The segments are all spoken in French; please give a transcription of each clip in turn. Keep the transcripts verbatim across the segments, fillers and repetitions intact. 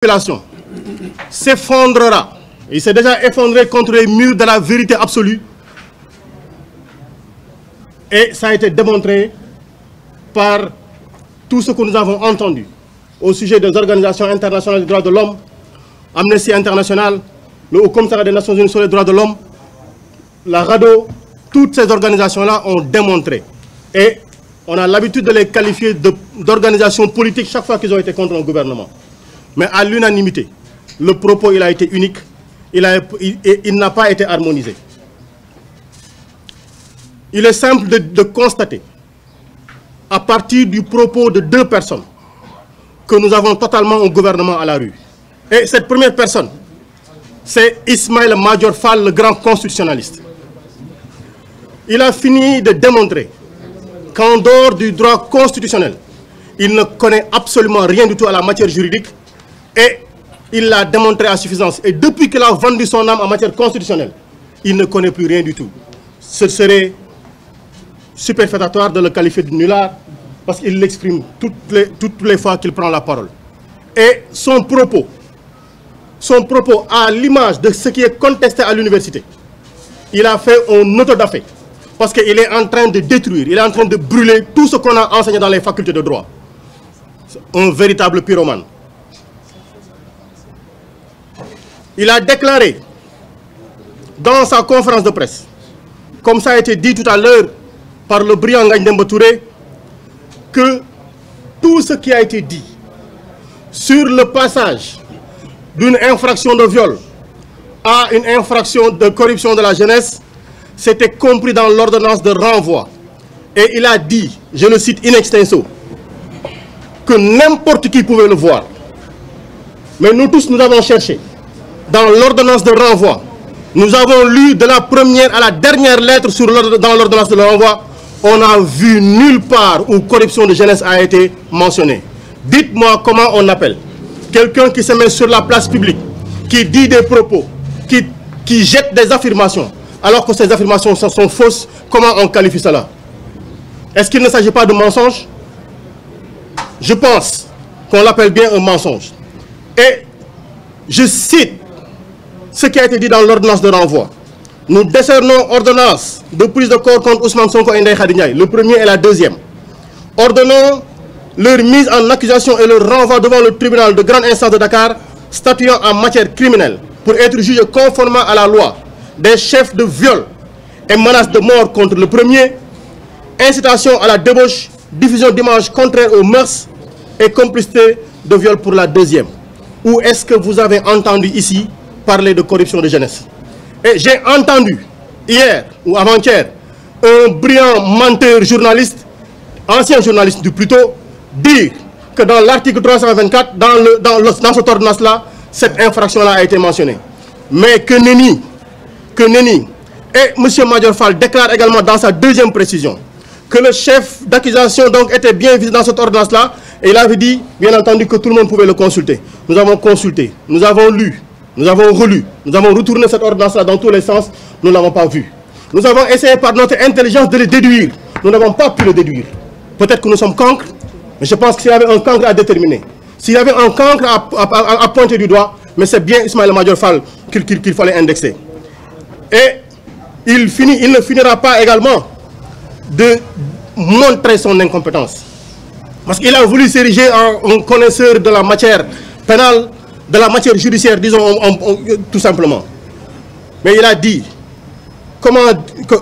La population s'effondrera, il s'est déjà effondré contre les murs de la vérité absolue et ça a été démontré par tout ce que nous avons entendu au sujet des organisations internationales des droits de l'homme, Amnesty International, le Haut Commissariat des Nations Unies sur les droits de l'homme, la R A D O, toutes ces organisations-là ont démontré et on a l'habitude de les qualifier d'organisations politiques chaque fois qu'ils ont été contre le gouvernement. Mais à l'unanimité, le propos il a été unique, il a, il, il n'a pas été harmonisé. Il est simple de, de constater, à partir du propos de deux personnes, que nous avons totalement un gouvernement à la rue. Et cette première personne, c'est Ismaël Madior Fall, le grand constitutionnaliste. Il a fini de démontrer qu'en dehors du droit constitutionnel, il ne connaît absolument rien du tout à la matière juridique. Et il l'a démontré à suffisance. Et depuis qu'il a vendu son âme en matière constitutionnelle, il ne connaît plus rien du tout. Ce serait superfétatoire de le qualifier de nullard parce qu'il l'exprime toutes les, toutes les fois qu'il prend la parole. Et son propos, son propos à l'image de ce qui est contesté à l'université, il a fait un auto-da-fé parce qu'il est en train de détruire, il est en train de brûler tout ce qu'on a enseigné dans les facultés de droit. Un véritable pyromane. Il a déclaré dans sa conférence de presse, comme ça a été dit tout à l'heure par le Brian Gandembouturé, que tout ce qui a été dit sur le passage d'une infraction de viol à une infraction de corruption de la jeunesse, c'était compris dans l'ordonnance de renvoi. Et il a dit, je le cite in extenso, que n'importe qui pouvait le voir. Mais nous tous, nous avons cherché. Dans l'ordonnance de renvoi, nous avons lu de la première à la dernière lettre sur dans l'ordonnance de renvoi, on a vu nulle part où corruption de jeunesse a été mentionnée. Dites-moi comment on appelle quelqu'un qui se met sur la place publique, qui dit des propos, qui, qui jette des affirmations, alors que ces affirmations sont fausses, comment on qualifie cela? Est-ce qu'il ne s'agit pas de mensonge? Je pense qu'on l'appelle bien un mensonge. Et je cite ce qui a été dit dans l'ordonnance de renvoi. Nous décernons ordonnance de prise de corps contre Ousmane Sonko et Ndeye Khadignaï, le premier et la deuxième. Ordonnons leur mise en accusation et leur renvoi devant le tribunal de grande instance de Dakar, statuant en matière criminelle pour être jugé conformément à la loi des chefs de viol et menaces de mort contre le premier, incitation à la débauche, diffusion d'images contraires aux mœurs et complicité de viol pour la deuxième. Ou est-ce que vous avez entendu ici parler de corruption de jeunesse? Et j'ai entendu hier ou avant-hier un brillant menteur journaliste, ancien journaliste du Pluto, dire que dans l'article trois cent vingt-quatre, dans, le, dans, le, dans cette ordonnance-là, cette infraction-là a été mentionnée. Mais que nenni, que nenni. Et M. Madior Fall déclare également dans sa deuxième précision que le chef d'accusation donc était bien visé dans cette ordonnance-là et il avait dit, bien entendu, que tout le monde pouvait le consulter. Nous avons consulté, nous avons lu, nous avons relu, nous avons retourné cette ordonnance-là dans tous les sens, nous ne l'avons pas vue. Nous avons essayé par notre intelligence de le déduire, nous n'avons pas pu le déduire. Peut-être que nous sommes cancres, mais je pense qu'il y avait un cancre à déterminer. S'il y avait un cancre à, à, à, à pointer du doigt, mais c'est bien Ismaël Madior Fall qu'il qu'il, qu'il fallait indexer. Et il, finit, il ne finira pas également de montrer son incompétence. Parce qu'il a voulu s'ériger en connaisseur de la matière pénale, de la matière judiciaire, disons, on, on, on, tout simplement. Mais il a dit, comment, que,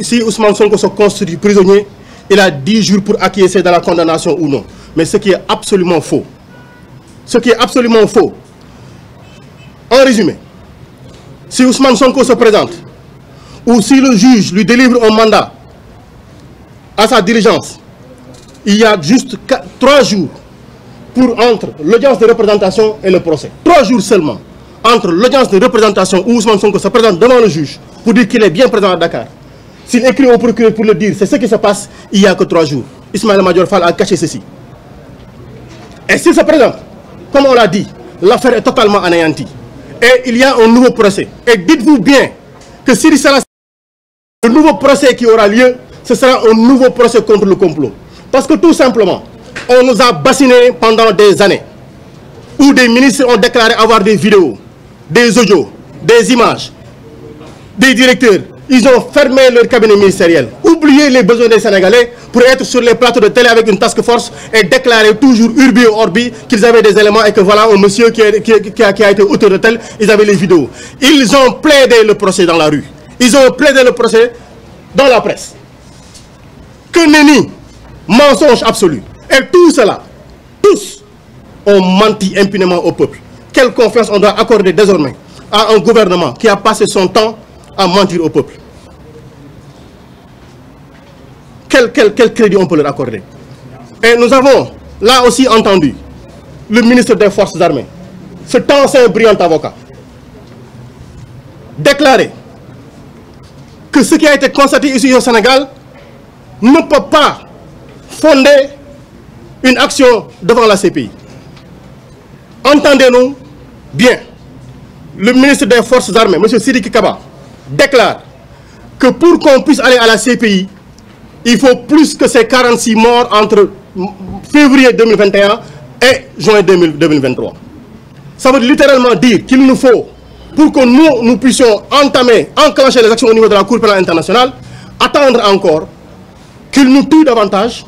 si Ousmane Sonko se constitue prisonnier, il a dix jours pour acquiescer dans la condamnation ou non. Mais ce qui est absolument faux. Ce qui est absolument faux. En résumé, si Ousmane Sonko se présente, ou si le juge lui délivre un mandat à sa diligence, il y a juste trois jours pour entre l'audience de représentation et le procès. Trois jours seulement entre l'audience de représentation où Ousmane Sonko se présente devant le juge pour dire qu'il est bien présent à Dakar. S'il écrit au procureur pour le dire, c'est ce qui se passe, il n'y a que trois jours. Ismaël Madior Fall a caché ceci. Et s'il se présente, comme on l'a dit, l'affaire est totalement anéantie. Et il y a un nouveau procès. Et dites-vous bien que si le nouveau procès qui aura lieu, ce sera un nouveau procès contre le complot. Parce que tout simplement, on nous a bassinés pendant des années. où des ministres ont déclaré avoir des vidéos, des audios, des images, des directeurs. Ils ont fermé leur cabinet ministériel. Oubliez les besoins des Sénégalais pour être sur les plateaux de télé avec une task force et déclarer toujours urbi ou orbi qu'ils avaient des éléments et que voilà un monsieur qui a, qui, a, qui a été auteur de tel, ils avaient les vidéos. Ils ont plaidé le procès dans la rue. Ils ont plaidé le procès dans la presse. Que nenni, mensonge absolu. Et tout cela, tous ont menti impunément au peuple. Quelle confiance on doit accorder désormais à un gouvernement qui a passé son temps à mentir au peuple? Quel, quel, quel crédit on peut leur accorder? Et nous avons là aussi entendu le ministre des Forces armées, cet ancien brillant avocat, déclarer que ce qui a été constaté ici au Sénégal ne peut pas fonder une action devant la C P I. Entendez-nous bien, le ministre des Forces armées, M. Siriki Kaba, déclare que pour qu'on puisse aller à la C P I, il faut plus que ces quarante-six morts entre février deux mille vingt et un et juin deux mille vingt-trois. Ça veut littéralement dire qu'il nous faut, pour que nous, nous puissions entamer, enclencher les actions au niveau de la Cour pénale internationale, attendre encore qu'ils nous tuent davantage,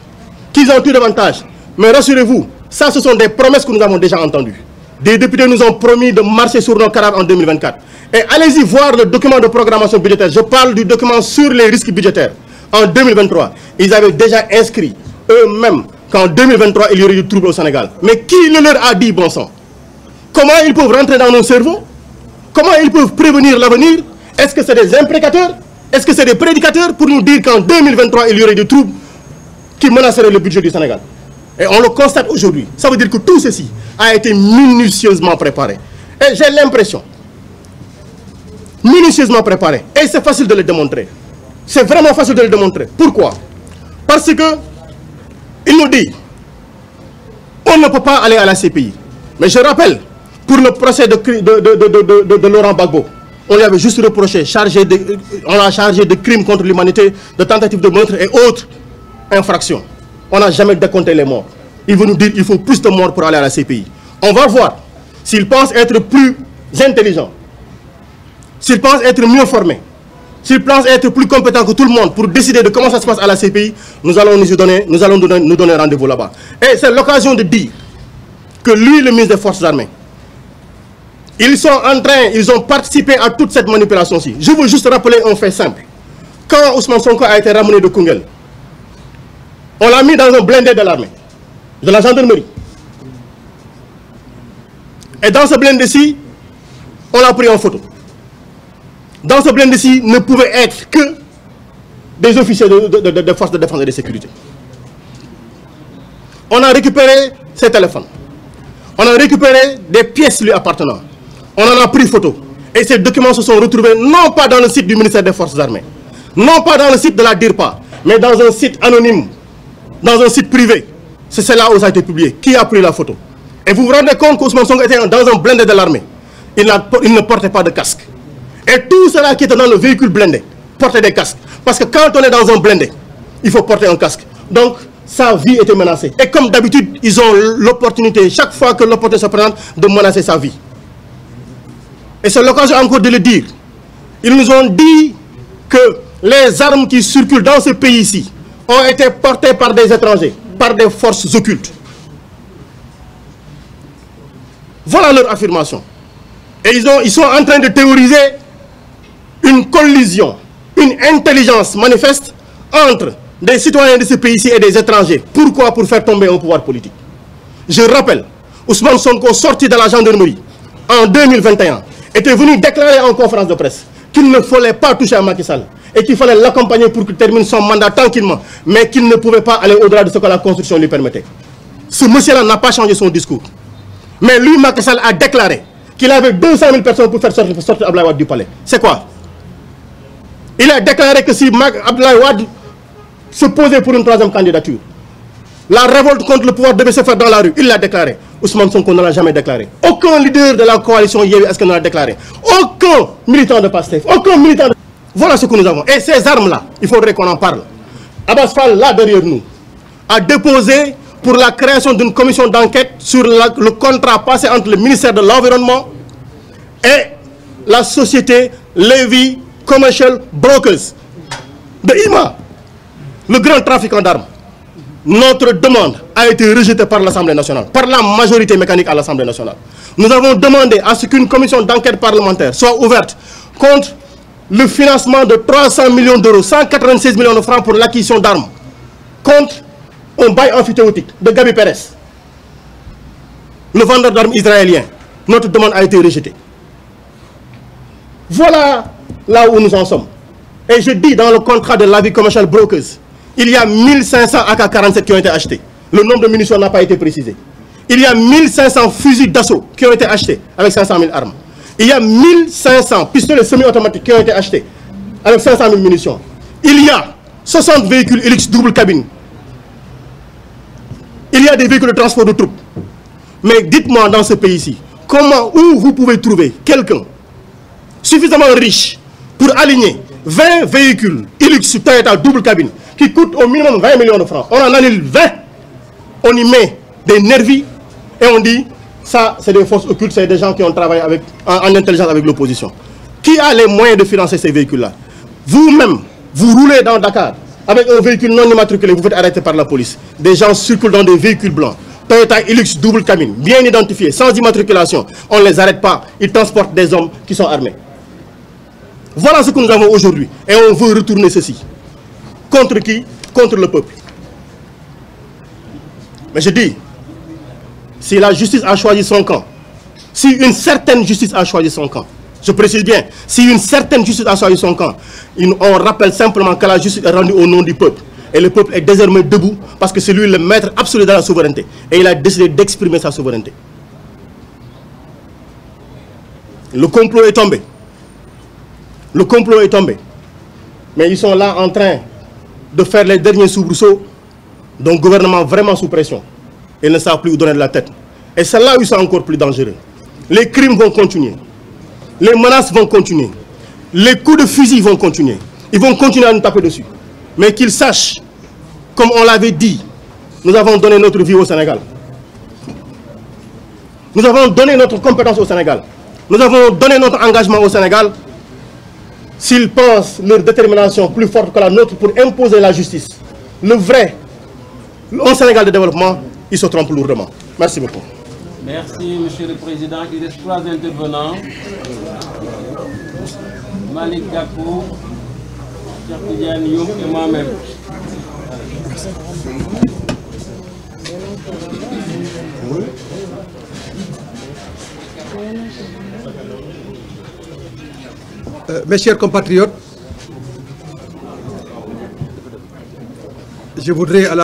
qu'ils en tuent davantage. Mais rassurez-vous, ça ce sont des promesses que nous avons déjà entendues. Des députés nous ont promis de marcher sur nos caravanes en deux mille vingt-quatre. Et allez-y voir le document de programmation budgétaire. Je parle du document sur les risques budgétaires. En deux mille vingt-trois, ils avaient déjà inscrit eux-mêmes qu'en deux mille vingt-trois, il y aurait du trouble au Sénégal. Mais qui le leur a dit, bon sang? Comment ils peuvent rentrer dans nos cerveaux? Comment ils peuvent prévenir l'avenir? Est-ce que c'est des imprécateurs? Est-ce que c'est des prédicateurs pour nous dire qu'en deux mille vingt-trois, il y aurait du trouble qui menacerait le budget du Sénégal? Et on le constate aujourd'hui. Ça veut dire que tout ceci a été minutieusement préparé. Et j'ai l'impression, minutieusement préparé. Et c'est facile de le démontrer. C'est vraiment facile de le démontrer. Pourquoi? Parce que il nous dit on ne peut pas aller à la C P I. Mais je rappelle, pour le procès de, de, de, de, de, de, de Laurent Bagbo, on lui avait juste reproché, chargé de, on l'a chargé de crimes contre l'humanité, de tentatives de meurtre et autres infractions. On n'a jamais décompté les morts. Il veut nous dire qu'il faut plus de morts pour aller à la C P I. On va voir s'il pense être plus intelligent, s'il pense être mieux formé, s'il pense être plus compétent que tout le monde pour décider de comment ça se passe à la C P I. Nous allons nous donner, nous allons nous donner rendez-vous là-bas. Et c'est l'occasion de dire que lui, le ministre des Forces armées, ils sont en train, ils ont participé à toute cette manipulation-ci. Je veux juste rappeler un fait simple. Quand Ousmane Sonko a été ramené de Kungel, on l'a mis dans un blindé de l'armée, de la gendarmerie. Et dans ce blindé-ci, on l'a pris en photo. Dans ce blindé-ci ne pouvaient être que des officiers de, de, de, de forces de défense et de sécurité. On a récupéré ses téléphones. On a récupéré des pièces lui appartenant. On en a pris photo. Et ces documents se sont retrouvés non pas dans le site du ministère des Forces armées, non pas dans le site de la DIRPA, mais dans un site anonyme, dans un site privé. C'est là où ça a été publié. Qui a pris la photo? Et vous vous rendez compte qu'Ousmane Sonko était dans un blindé de l'armée. Il, il ne portait pas de casque. Et tout cela qui était dans le véhicule blindé portait des casques. Parce que quand on est dans un blindé, il faut porter un casque. Donc, sa vie était menacée. Et comme d'habitude, ils ont l'opportunité, chaque fois que l'opportunité se présente, de menacer sa vie. Et c'est l'occasion encore de le dire. Ils nous ont dit que les armes qui circulent dans ce pays-ci ont été portées par des étrangers, par des forces occultes. Voilà leur affirmation. Et ils, ont, ils sont en train de théoriser une collision, une intelligence manifeste entre des citoyens de ce pays-ci et des étrangers. Pourquoi? Pour faire tomber un pouvoir politique. Je rappelle, Ousmane Sonko, sorti de la gendarmerie en deux mille vingt et un, était venu déclarer en conférence de presse qu'il ne fallait pas toucher à Macky Sall et qu'il fallait l'accompagner pour qu'il termine son mandat tranquillement, mais qu'il ne pouvait pas aller au-delà de ce que la Constitution lui permettait. Ce monsieur-là n'a pas changé son discours. Mais lui, Macky Sall, a déclaré qu'il avait deux cent mille personnes pour faire sortir, sortir Abdoulaye Wade du palais. C'est quoi? Il a déclaré que si Abdoulaye Wade se posait pour une troisième candidature, la révolte contre le pouvoir devait se faire dans la rue. Il l'a déclaré. Ousmane Sonko ne l'a jamais déclaré. Aucun leader de la coalition Yewwi Askan Wi ne l'a déclaré. Aucun militant de PASTEF. Aucun militant de... Voilà ce que nous avons. Et ces armes-là, il faudrait qu'on en parle. Abbas Fall, là derrière nous, a déposé pour la création d'une commission d'enquête sur la, le contrat passé entre le ministère de l'Environnement et la société Lévy Commercial Brokers de I M A, le grand trafiquant d'armes. Notre demande a été rejetée par l'Assemblée nationale, par la majorité mécanique à l'Assemblée nationale. Nous avons demandé à ce qu'une commission d'enquête parlementaire soit ouverte contre le financement de trois cents millions d'euros, cent quatre-vingt-seize millions de francs pour l'acquisition d'armes, contre un bail amphithéotique de Gabi Perez, le vendeur d'armes israélien. Notre demande a été rejetée. Voilà là où nous en sommes. Et je dis dans le contrat de Lévy Commercial Brokers, il y a mille cinq cents A K quarante-sept qui ont été achetés. Le nombre de munitions n'a pas été précisé. Il y a mille cinq cents fusils d'assaut qui ont été achetés avec cinq cent mille armes. Il y a mille cinq cents pistolets semi-automatiques qui ont été achetés avec cinq cent mille munitions. Il y a soixante véhicules Hilux double cabine. Il y a des véhicules de transport de troupes. Mais dites-moi dans ce pays-ci, comment, où vous pouvez trouver quelqu'un suffisamment riche pour aligner vingt véhicules Hilux Toyota double cabine qui coûtent au minimum vingt millions de francs. On en annule vingt, on y met des nervis et on dit ça c'est des forces occultes, c'est des gens qui ont travaillé avec, en, en intelligence avec l'opposition. Qui a les moyens de financer ces véhicules-là? Vous-même, vous roulez dans Dakar avec un véhicule non immatriculé, vous faites arrêter par la police. Des gens circulent dans des véhicules blancs, Toyota Hilux double cabine, bien identifiés, sans immatriculation. On ne les arrête pas, ils transportent des hommes qui sont armés. Voilà ce que nous avons aujourd'hui. Et on veut retourner ceci. Contre qui? Contre le peuple. Mais je dis, si la justice a choisi son camp, si une certaine justice a choisi son camp, je précise bien, si une certaine justice a choisi son camp, on rappelle simplement que la justice est rendue au nom du peuple. Et le peuple est désormais debout parce que c'est lui le maître absolu de la souveraineté. Et il a décidé d'exprimer sa souveraineté. Le complot est tombé. Le complot est tombé. Mais ils sont là en train de faire les derniers soubresauts d'un gouvernement vraiment sous pression. Ils ne savent plus où donner de la tête. Et c'est là où c'est encore plus dangereux. Les crimes vont continuer. Les menaces vont continuer. Les coups de fusil vont continuer. Ils vont continuer à nous taper dessus. Mais qu'ils sachent, comme on l'avait dit, nous avons donné notre vie au Sénégal. Nous avons donné notre compétence au Sénégal. Nous avons donné notre engagement au Sénégal. S'ils pensent leur détermination plus forte que la nôtre pour imposer la justice, le vrai, au Sénégal de développement, ils se trompent lourdement. Merci beaucoup. Merci, Monsieur le Président. Il reste trois intervenants. Malick Gakou, Cheikh Tidiane Youm et moi-même. Euh, mes chers compatriotes, je voudrais à la